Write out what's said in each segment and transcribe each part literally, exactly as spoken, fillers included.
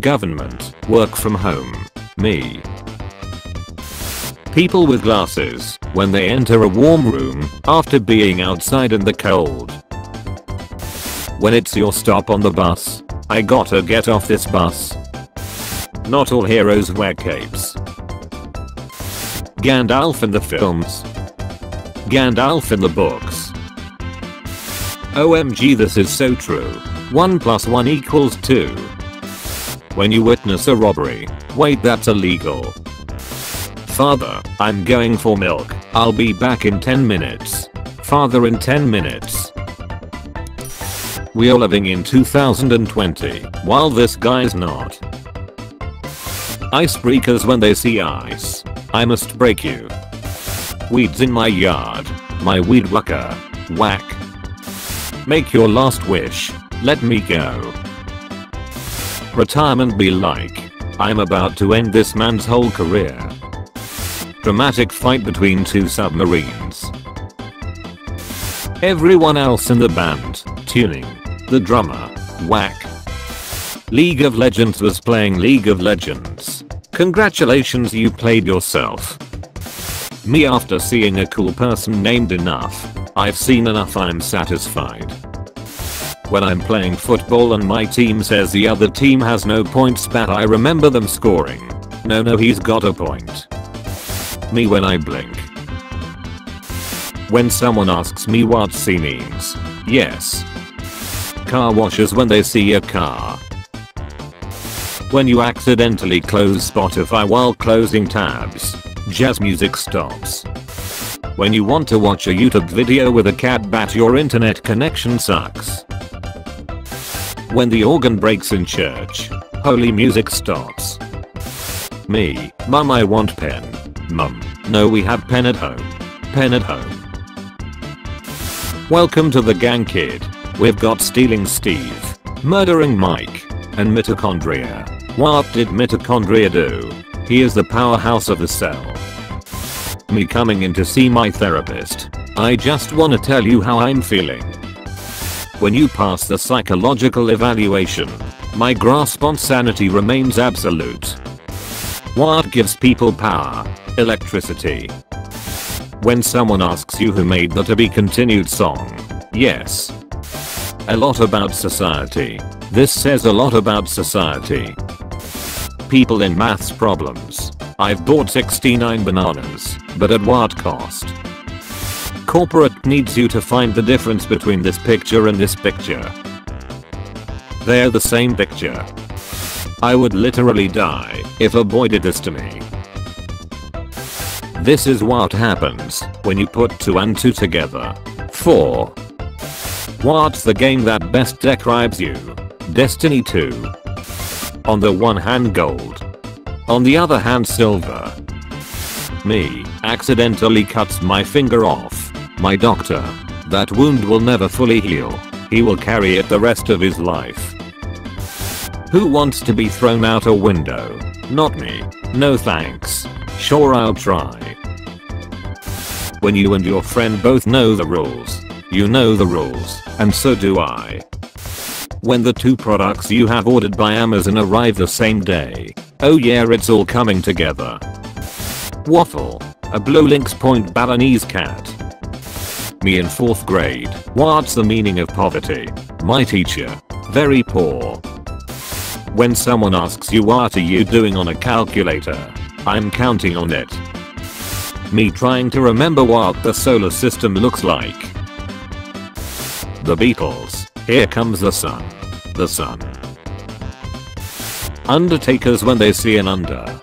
Government, work from home, me. People with glasses, when they enter a warm room, after being outside in the cold. When it's your stop on the bus, I gotta get off this bus. Not all heroes wear capes. Gandalf in the films. Gandalf in the books. O M G, this is so true. one plus one equals two. When you witness a robbery, wait, that's illegal. Father, I'm going for milk, I'll be back in ten minutes. Father in ten minutes. We are living in two thousand twenty, while this guy's not. Icebreakers, when they see ice, I must break you. Weeds in my yard, my weed whacker, whack. Make your last wish, let me go. Retirement, be like, I'm about to end this man's whole career. Dramatic fight between two submarines. Everyone else in the band, tuning. The drummer, whack. League of Legends was playing League of Legends. Congratulations, you played yourself. Me, after seeing a cool person named Enough. I've seen enough, I'm satisfied. When I'm playing football and my team says the other team has no points, but I remember them scoring. No no he's got a point. Me, when I blink. When someone asks me what C means, yes. Car washers, when they see a car. When you accidentally close Spotify while closing tabs, jazz music stops. When you want to watch a YouTube video with a cat but your internet connection sucks. When the organ breaks in church, holy music stops. Me, mum, I want pen. Mum, no, we have pen at home. Pen at home. Welcome to the gang, kid. We've got stealing Steve, murdering Mike, and mitochondria. What did mitochondria do? He is the powerhouse of the cell. Me, coming in to see my therapist. I just wanna tell you how I'm feeling. When you pass the psychological evaluation, my grasp on sanity remains absolute. What gives people power? Electricity. When someone asks you who made the to be continued song, yes. A lot about society. This says a lot about society. People in maths problems. I've bought sixty-nine bananas, but at what cost? Corporate needs you to find the difference between this picture and this picture. They're the same picture. I would literally die if a boy did this to me. This is what happens when you put two and two together. four. What's the game that best describes you? Destiny two. On the one hand, gold. On the other hand, silver. Me, accidentally cuts my finger off. My doctor, that wound will never fully heal. He will carry it the rest of his life. Who wants to be thrown out a window? Not me. No thanks. Sure, I'll try. When you and your friend both know the rules, you know the rules, and so do I. When the two products you have ordered by Amazon arrive the same day. Oh yeah, it's all coming together. Waffle, a blue Lynx Point Balinese cat. Me, in fourth grade. What's the meaning of poverty? My teacher, very poor. When someone asks you what are you doing on a calculator, I'm counting on it. Me, trying to remember what the solar system looks like. The Beatles, Here Comes the Sun. The sun. Undertakers, when they see an under.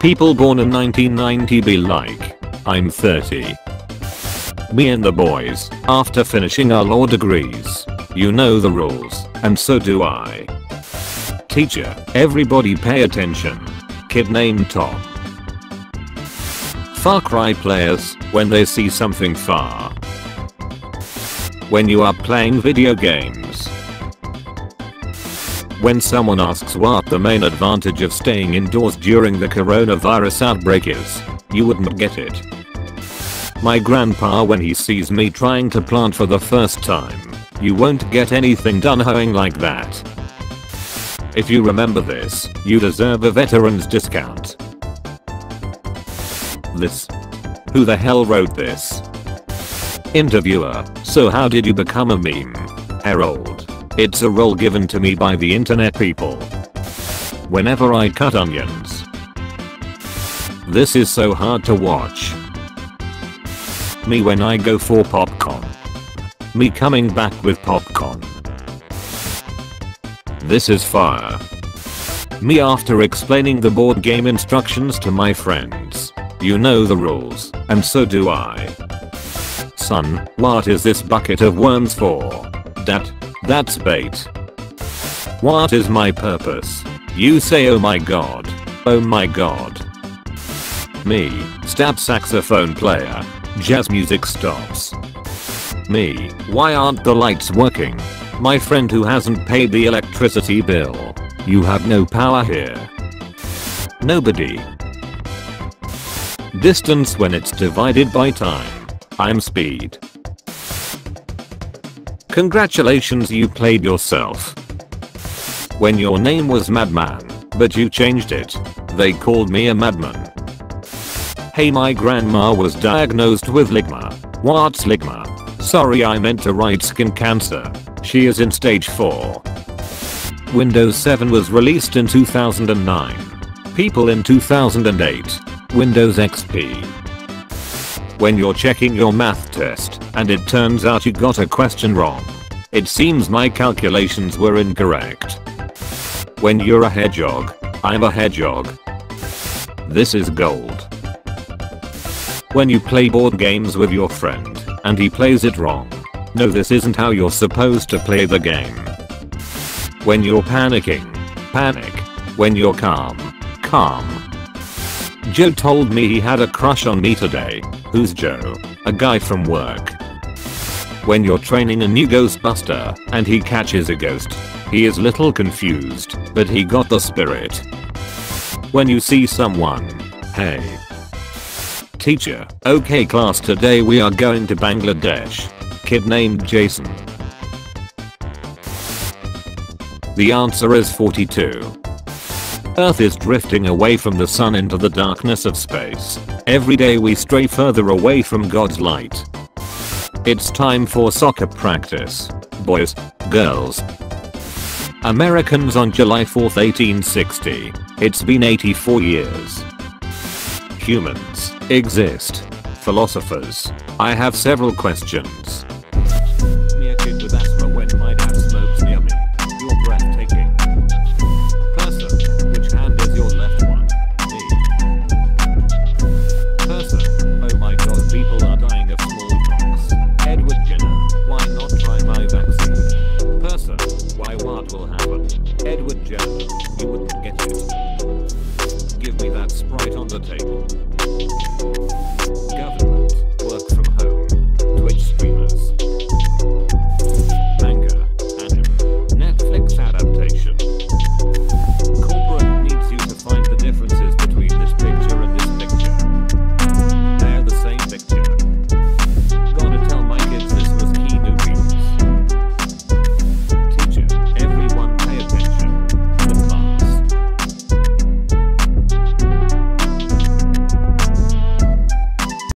People born in nineteen ninety, be like, I'm thirty. Me and the boys, after finishing our law degrees. You know the rules, and so do I. Teacher, everybody pay attention. Kid named Tom. Far Cry players, when they see something far. When you are playing video games. When someone asks what the main advantage of staying indoors during the coronavirus outbreak is, you wouldn't get it. My grandpa, when he sees me trying to plant for the first time, you won't get anything done hoeing like that. If you remember this, you deserve a veteran's discount. This. Who the hell wrote this? Interviewer, so how did you become a meme? Harold. It's a role given to me by the internet people. Whenever I cut onions. This is so hard to watch. Me when I go for popcorn. Me coming back with popcorn. This is fire. Me after explaining the board game instructions to my friends. You know the rules, and so do I. Son, what is this bucket of worms for? Dad, that's bait. What is my purpose? You say oh my god, oh my god. Me, stab saxophone player. Jazz music stops. Me, why aren't the lights working? My friend who hasn't paid the electricity bill. You have no power here. Nobody. Distance when it's divided by time. I'm speed. Congratulations, you played yourself. When your name was Madman, but you changed it. They called me a madman. Hey, my grandma was diagnosed with ligma. What's ligma? Sorry, I meant to write skin cancer. She is in stage four. Windows seven was released in two thousand nine. People in two thousand eight. Windows X P. When you're checking your math test and it turns out you got a question wrong. It seems my calculations were incorrect. When you're a hedgehog, I'm a hedgehog. This is gold. When you play board games with your friend and he plays it wrong. No, this isn't how you're supposed to play the game. When you're panicking, panic. When you're calm, calm. Joe told me he had a crush on me today. Who's Joe? A guy from work. When you're training a new Ghostbuster and he catches a ghost. He is little confused, but he got the spirit. When you see someone. Hey. Teacher, okay class, today we are going to Bangladesh. Kid named Jason. The answer is forty-two. Earth is drifting away from the sun into the darkness of space. Every day we stray further away from God's light. It's time for soccer practice. Boys, girls. Americans on July fourth eighteen sixty. It's been eighty-four years. Humans exist. Philosophers. I have several questions. Me a kid with asthma when my dad smokes near me. You're breathtaking. Person, which hand is your left one? Me. Person, oh my god, people are dying of smallpox. Edward Jenner, why not try my vaccine? Person, why, what will happen? Edward Jenner, you wouldn't get it. Give me that Sprite on the table.